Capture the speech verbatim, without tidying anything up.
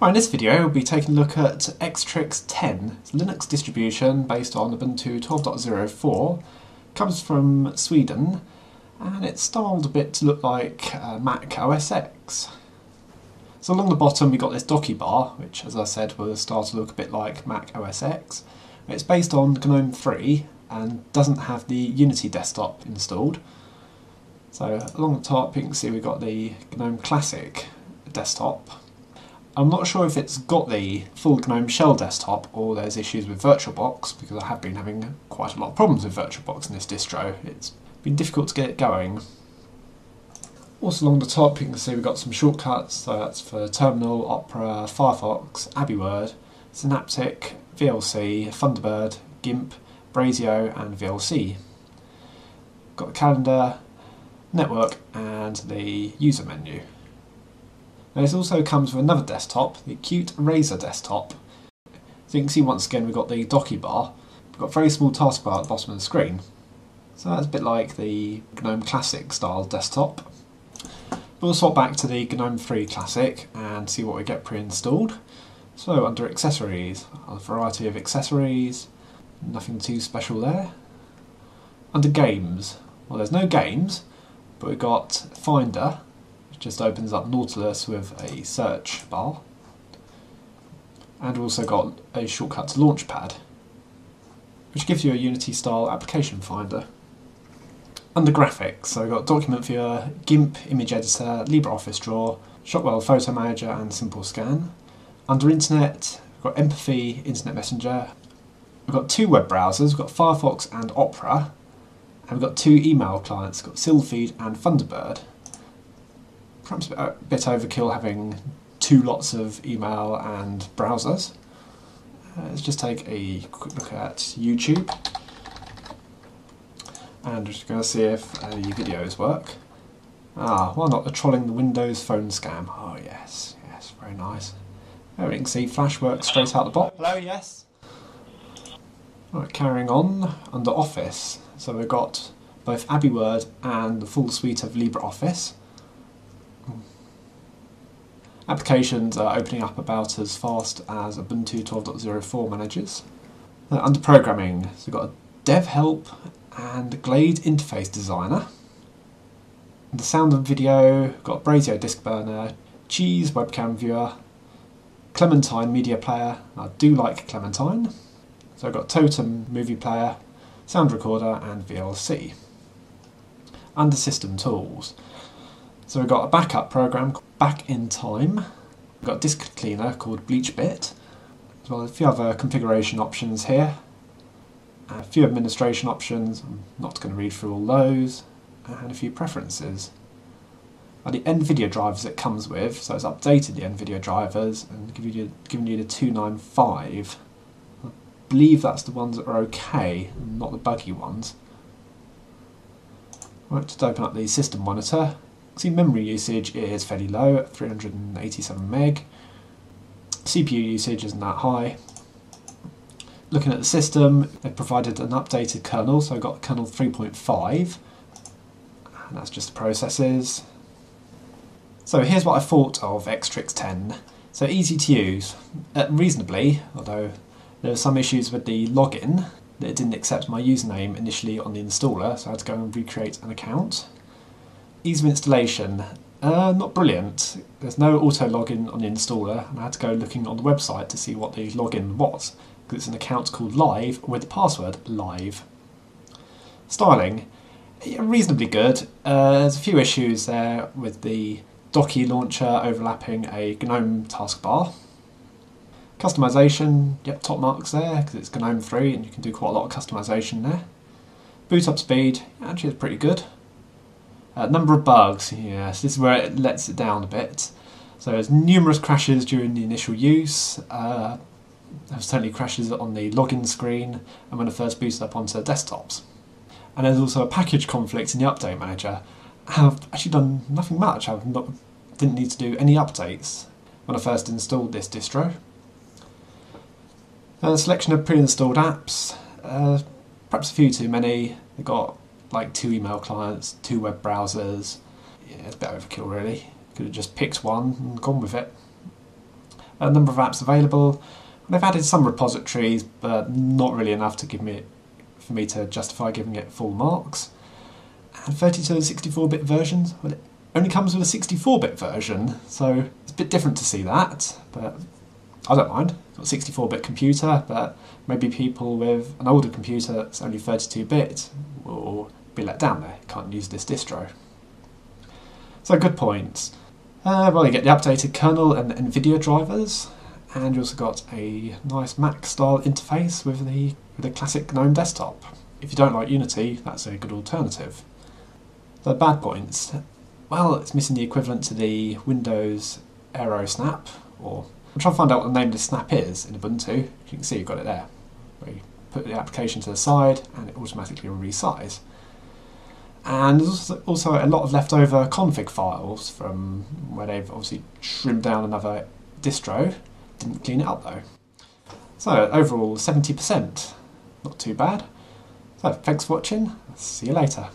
Right, in this video we'll be taking a look at ExTiX ten, it's a Linux distribution based on Ubuntu twelve point oh four, comes from Sweden, and it's styled a bit to look like uh, Mac O S X. So along the bottom we've got this Docky bar, which as I said will start to look a bit like Mac O S X. It's based on GNOME three and doesn't have the Unity desktop installed. So along the top you can see we've got the GNOME Classic desktop. I'm not sure if it's got the full GNOME shell desktop or there's issues with VirtualBox, because I have been having quite a lot of problems with VirtualBox in this distro. It's been difficult to get it going. Also along the top you can see we've got some shortcuts, so that's for Terminal, Opera, Firefox, AbiWord, Synaptic, V L C, Thunderbird, GIMP, Brasero and V L C. Got the calendar, network and the user menu. This also comes with another desktop, the Qt Razor desktop. So you can see once again we've got the Docky bar. We've got a very small taskbar at the bottom of the screen. So that's a bit like the GNOME Classic style desktop. We'll swap back to the GNOME three Classic and see what we get pre-installed. So under accessories, a variety of accessories, nothing too special there. Under games, well there's no games, but we've got Finder. Just opens up Nautilus with a search bar, and we've also got a shortcut to Launchpad, which gives you a Unity style application finder. Under graphics, so we've got document viewer, GIMP image editor, LibreOffice Draw, Shotwell photo manager and simple scan. Under internet, we've got Empathy, internet messenger. We've got two web browsers, we've got Firefox and Opera, and we've got two email clients, we've got Sylpheed and Thunderbird. Perhaps a bit overkill having two lots of email and browsers. Uh, let's just take a quick look at YouTube. And we're just going to see if any videos work. Ah, why not the trolling the Windows phone scam? Oh yes, yes, very nice. There we can see Flash works straight out the box. Hello, yes. Right, carrying on, under Office. So we've got both AbiWord and the full suite of LibreOffice. Applications are opening up about as fast as Ubuntu twelve point oh four manages. Now, under programming, so we've got a dev help and Glade interface designer. The sound and video, we've got Brasero disk burner, Cheese webcam viewer, Clementine media player. I do like Clementine. So I've got Totem movie player, sound recorder and V L C. Under system tools, so we've got a backup program called Back in Time, we've got a disk cleaner called Bleach Bit, as well as a few other configuration options here, a few administration options, I'm not going to read through all those, and a few preferences. Are the NVIDIA drivers it comes with, so it's updated the NVIDIA drivers and given you, given you the two ninety-five. I believe that's the ones that are okay, not the buggy ones. Right, just open up the system monitor. See, memory usage is fairly low at three hundred eighty-seven meg. C P U usage isn't that high. Looking at the system, they've provided an updated kernel, so I've got kernel three point five, and that's just the processes. So here's what I thought of ExTiX ten. So easy to use, uh, reasonably, although there were some issues with the login, that it didn't accept my username initially on the installer, so I had to go and recreate an account. Ease of installation, uh, not brilliant. There's no auto login on the installer, and I had to go looking on the website to see what the login was, because it's an account called Live with the password Live. Styling, yeah, reasonably good. Uh, there's a few issues there with the Docky launcher overlapping a GNOME taskbar. Customization, yep, top marks there, because it's GNOME three and you can do quite a lot of customization there. Boot up speed, actually, is pretty good. Uh, number of bugs, yes, this is where it lets it down a bit. So there's numerous crashes during the initial use, uh, there's certainly crashes on the login screen and when I first booted up onto desktops. And there's also a package conflict in the update manager. I've actually done nothing much, I didn't need to do any updates when I first installed this distro. And a selection of pre-installed apps, uh, perhaps a few too many. They've got like two email clients, two web browsers. Yeah, it's a bit overkill really. Could have just picked one and gone with it. a number of apps available. They've added some repositories, but not really enough to give me for me to justify giving it full marks. And thirty-two and sixty-four bit versions, well, it only comes with a sixty-four bit version, so it's a bit different to see that, but I don't mind. It's got a sixty-four bit computer, but maybe people with an older computer that's only thirty-two bit will be let down there, can't use this distro. So good points. Uh, well, you get the updated kernel and the NVIDIA drivers, and you also got a nice Mac-style interface with the, with the classic GNOME desktop. If you don't like Unity, that's a good alternative. The bad points. Well, it's missing the equivalent to the Windows Aero Snap, or I'm trying to find out what the name of the Snap is in Ubuntu. You can see you've got it there, where you put the application to the side and it automatically resize. And there's also a lot of leftover config files from where they've obviously trimmed down another distro. Didn't clean it up though. So overall seventy percent, not too bad. So thanks for watching, see you later.